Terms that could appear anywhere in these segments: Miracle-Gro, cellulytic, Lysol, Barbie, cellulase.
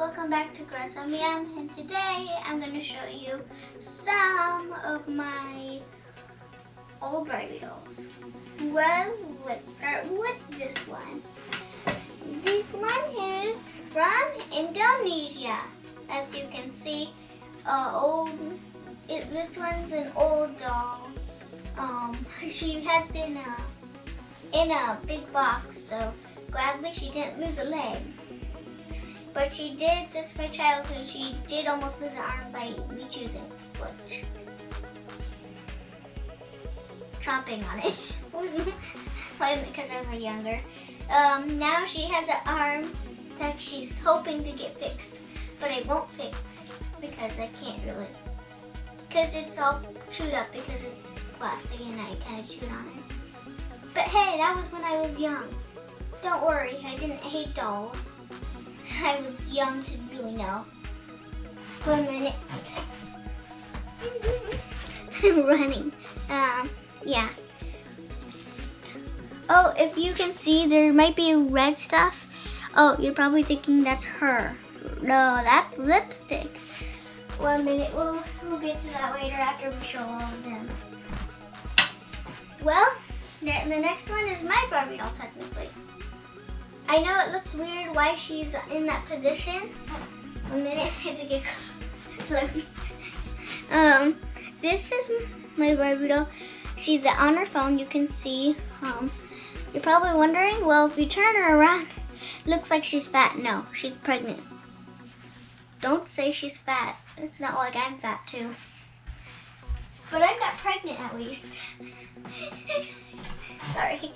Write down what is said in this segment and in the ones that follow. Welcome back to Girls on Yum, and today I'm going to show you some of my old Barbie dolls. Well, let's start with this one. This one is from Indonesia. As you can see, this one's an old doll. She has been in a big box, so gladly she didn't lose a leg. But she did, since my childhood, she did almost lose an arm by me choosing which. Chomping on it. Because I was like, younger. Now she has an arm that she's hoping to get fixed. But it won't fix because I can't really. Because it's all chewed up because it's plastic and I kind of chewed on it. But hey, that was when I was young. Don't worry, I didn't hate dolls. I was young to really know. One minute. I'm running. Yeah. Oh, if you can see, there might be red stuff. Oh, you're probably thinking that's her. No, that's lipstick. One minute. We'll get to that later after we show all of them. Well, the next one is my Barbie doll, technically. I know it looks weird why she's in that position. One minute, I had to get close. This is my Barbie doll. She's on her phone, you can see. You're probably wondering, well, if you turn her around, it looks like she's fat. No, she's pregnant. Don't say she's fat. It's not like I'm fat too. But I'm not pregnant, at least. Sorry.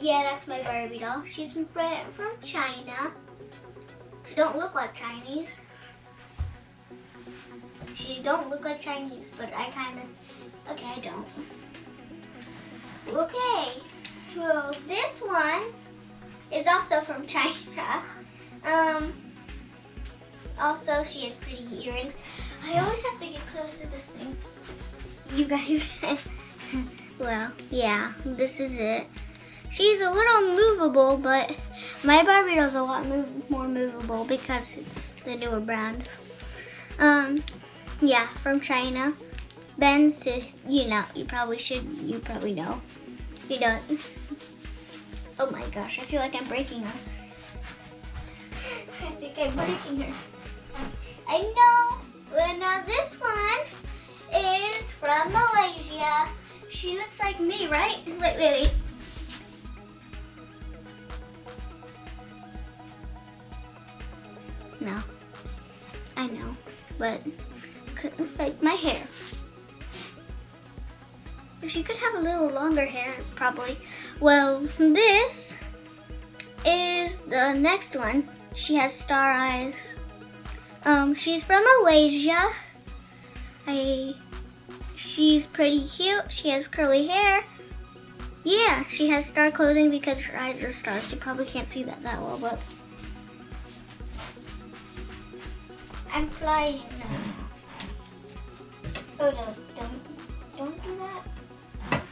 Yeah, that's my Barbie doll. She's from China. She don't look like Chinese. She don't look like Chinese, but I kind of... Okay, I don't. Okay. Well, this one is also from China. Also, she has pretty earrings. I always have to get close to this thing. You guys. Well, yeah, this is it. She's a little movable, but my Barbie doll's a lot more movable because it's the newer brand. Yeah, from China. Bends to, you know, you probably know. If you don't. Oh my gosh, I feel like I'm breaking her. I think I'm breaking her. I know. Well, now this one is from Malaysia. She looks like me, right? Wait. No. I know, but like my hair. She could have a little longer hair, probably. Well, this is the next one. She has star eyes. She's from Malaysia. She's pretty cute. She has curly hair. Yeah, she has star clothing because her eyes are stars. You probably can't see that well, but I'm flying now. Oh no, don't do that.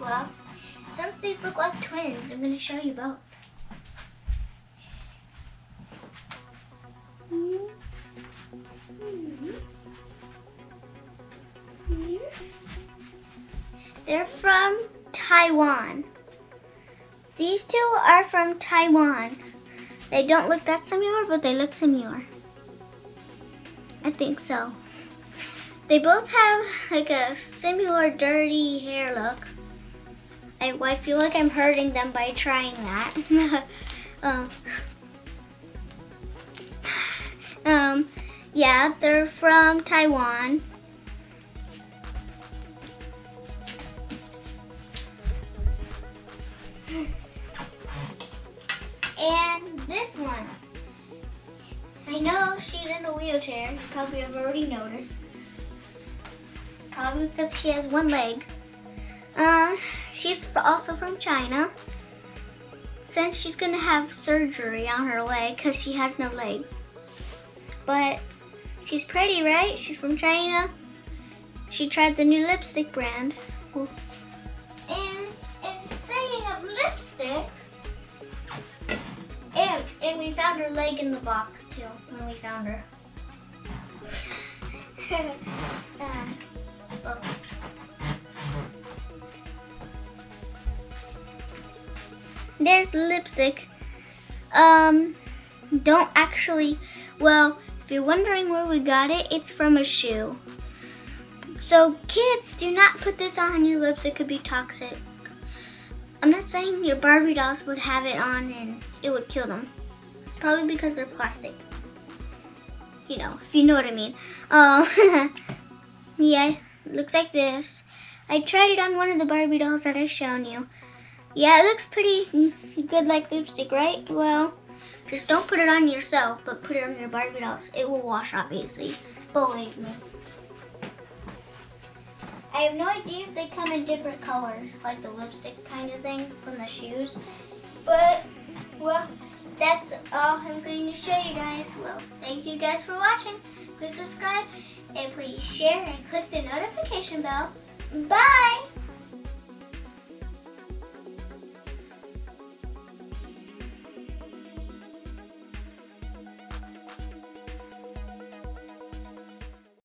Well, since these look like twins, I'm gonna show you both. They're from Taiwan. These two are from Taiwan. They don't look that similar, but they look similar. I think so. They both have like a similar dirty hair look. I feel like I'm hurting them by trying that. Yeah, they're from Taiwan. And this one, I know she's in a wheelchair, you probably have already noticed. Probably because she has one leg. She's also from China. Since she's gonna have surgery on her leg because she has no leg. But she's pretty, right? She's from China. She tried the new lipstick brand. Ooh. And saying of lipstick, and we found found her leg in the box too, when we found her. Well. There's the lipstick. Don't actually, well, if you're wondering where we got it, it's from a shoe. So kids, do not put this on your lips, it could be toxic. I'm not saying your Barbie dolls would have it on and it would kill them. It's probably because they're plastic. You know, if you know what I mean. Yeah, it looks like this. I tried it on one of the Barbie dolls that I've shown you. Yeah, it looks pretty good like lipstick, right? Well, just don't put it on yourself, but put it on your Barbie dolls. It will wash off easily. Believe me. I have no idea if they come in different colors, like the lipstick kind of thing from the shoes. But, well, that's all I'm going to show you guys. Well, thank you guys for watching. Please subscribe and please share and click the notification bell. Bye!